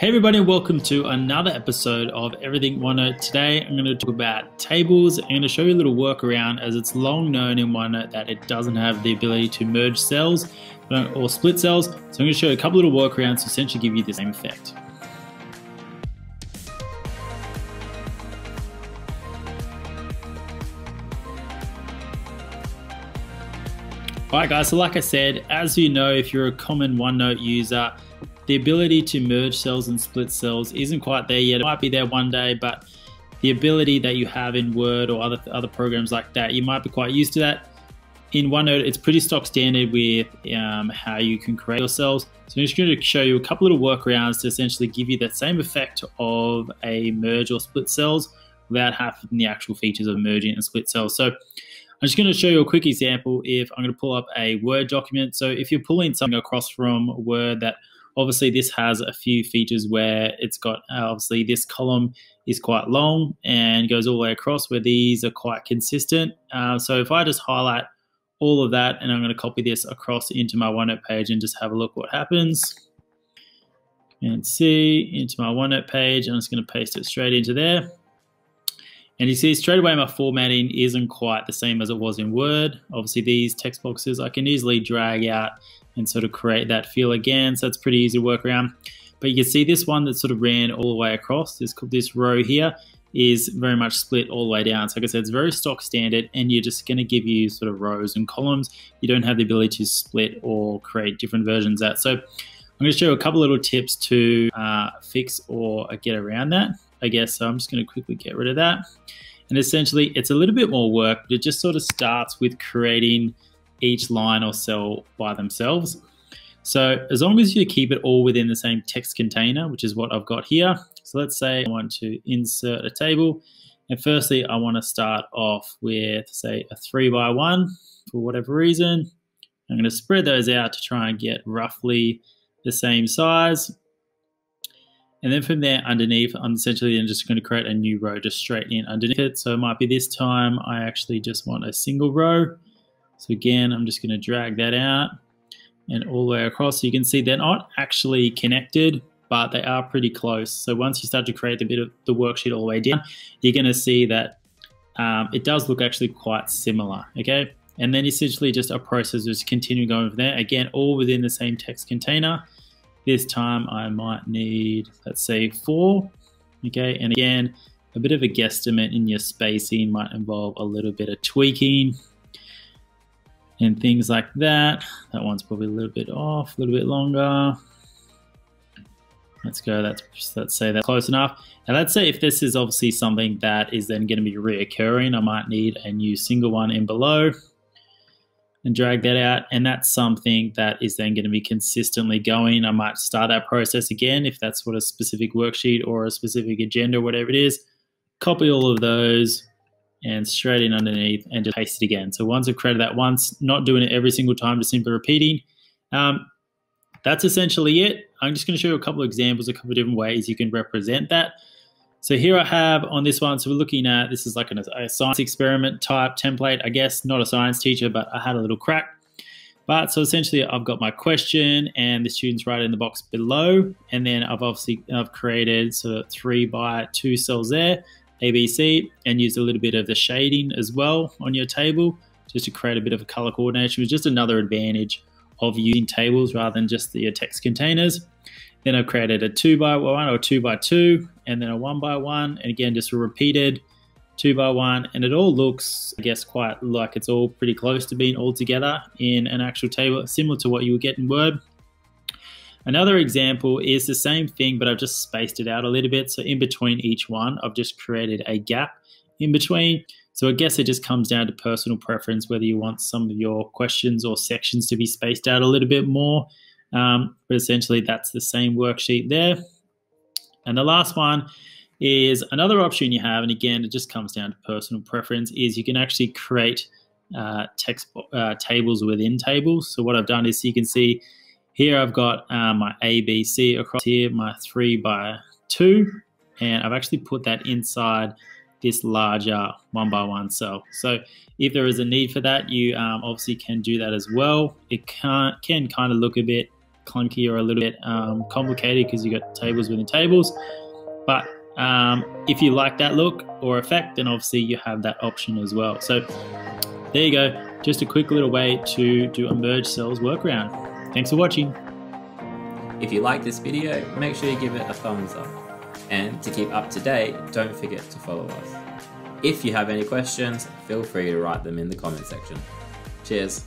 Hey everybody, and welcome to another episode of Everything OneNote. Today I'm going to talk about tables. I'm going to show you a little workaround, as it's long known in OneNote that it doesn't have the ability to merge cells or split cells. So I'm going to show you a couple little workarounds to essentially give you the same effect. Alright guys, so like I said, as you know, if you're a common OneNote user, the ability to merge cells and split cells isn't quite there yet. It might be there one day, but the ability that you have in Word or other programs like that, you might be quite used to that. In OneNote, it's pretty stock standard with how you can create your cells. So I'm just going to show you a couple little workarounds to essentially give you that same effect of a merge or split cells without having the actual features of merging and split cells. So I'm just going to show you a quick example. If I'm going to pull up a Word document, so if you're pulling something across from Word, that obviously this has a few features where it's got, obviously this column is quite long and goes all the way across, where these are quite consistent. So if I just highlight all of that and I'm going to copy this across into my OneNote page and just have a look what happens. And see, into my OneNote page, I'm just going to paste it straight into there. And you see straight away my formatting isn't quite the same as it was in Word. Obviously these text boxes I can easily drag out and sort of create that feel again, so it's pretty easy to work around. But you can see this one that sort of ran all the way across, this row here is very much split all the way down. So like I said, it's very stock standard, and you're just going to give you sort of rows and columns. You don't have the ability to split or create different versions of that. So I'm going to show you a couple little tips to fix or get around that, I guess. So I'm just going to quickly get rid of that. And essentially it's a little bit more work, but it just sort of starts with creating each line or cell by themselves. So as long as you keep it all within the same text container, which is what I've got here. So let's say I want to insert a table. And firstly, I want to start off with, say, a 3 by 1 for whatever reason. I'm going to spread those out to try and get roughly the same size. And then from there underneath, I'm essentially then just going to create a new row just straight in underneath it. So it might be this time I actually just want a single row. So again, I'm just going to drag that out and all the way across. So you can see they're not actually connected, but they are pretty close. So once you start to create a bit of the worksheet all the way down, you're going to see that it does look actually quite similar. Okay, and then essentially just a process is continuing going from there. Again, all within the same text container. This time I might need, let's say, 4. Okay, and again, a bit of a guesstimate in your spacing might involve a little bit of tweaking and things like that. That one's probably a little bit off, a little bit longer. Let's go, let's say that's close enough. And let's say if this is obviously something that is then gonna be reoccurring, I might need a new single one in below and drag that out. And that's something that is then gonna be consistently going. I might start that process again if that's what a specific worksheet or a specific agenda, whatever it is. Copy all of those and straight in underneath and just paste it again. So once I've created that once, not doing it every single time, just simply repeating. That's essentially it. I'm just gonna show you a couple of examples, a couple of different ways you can represent that. So here I have on this one, so we're looking at, this is like a science experiment type template, I guess, not a science teacher, but I had a little crack. But so essentially I've got my question and the students right in the box below. And then I've created sort of 3 by 2 cells there. ABC, and use a little bit of the shading as well on your table just to create a bit of a color coordination, which is just another advantage of using tables rather than just your text containers. Then I've created a 2 by 1 or 2 by 2, and then a 1 by 1, and again just a repeated 2 by 1, and it all looks, I guess, quite like it's all pretty close to being all together in an actual table, similar to what you would get in Word. Another example is the same thing, but I've just spaced it out a little bit. So in between each one, I've just created a gap in between. So I guess it just comes down to personal preference, whether you want some of your questions or sections to be spaced out a little bit more. But essentially that's the same worksheet there. And the last one is another option you have. And again, it just comes down to personal preference, is you can actually create tables within tables. So what I've done is, you can see, here I've got my ABC across here, my 3 by 2, and I've actually put that inside this larger 1 by 1 cell. So if there is a need for that, you obviously can do that as well. It can kind of look a bit clunky or a little bit complicated because you got tables within tables. But if you like that look or effect, then obviously you have that option as well. So there you go. Just a quick little way to do a merge cells workaround. Thanks for watching. If you like this video, make sure you give it a thumbs up. And to keep up to date, don't forget to follow us. If you have any questions, feel free to write them in the comment section. Cheers.